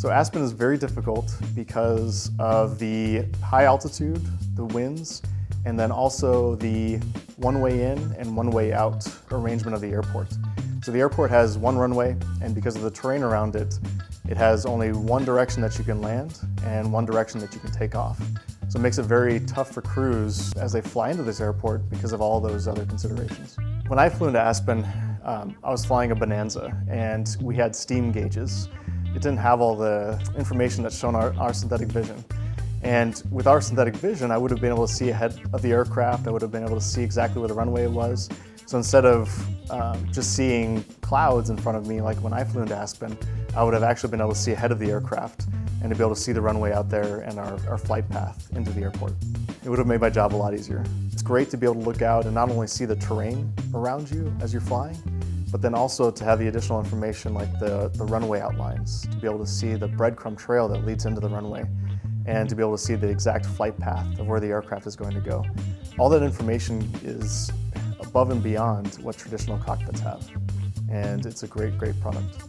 So Aspen is very difficult because of the high altitude, the winds, and then also the one-way in and one-way out arrangement of the airport. So the airport has one runway, and because of the terrain around it, it has only one direction that you can land and one direction that you can take off. So it makes it very tough for crews as they fly into this airport because of all those other considerations. When I flew into Aspen, I was flying a Bonanza, and we had steam gauges. It didn't have all the information that's shown on our synthetic vision. And with our synthetic vision, I would have been able to see ahead of the aircraft. I would have been able to see exactly where the runway was. So instead of just seeing clouds in front of me, like when I flew into Aspen, I would have actually been able to see ahead of the aircraft and to be able to see the runway out there and our flight path into the airport. It would have made my job a lot easier. It's great to be able to look out and not only see the terrain around you as you're flying, but then also to have the additional information like the runway outlines, to be able to see the breadcrumb trail that leads into the runway, and to be able to see the exact flight path of where the aircraft is going to go. All that information is above and beyond what traditional cockpits have, and it's a great, great product.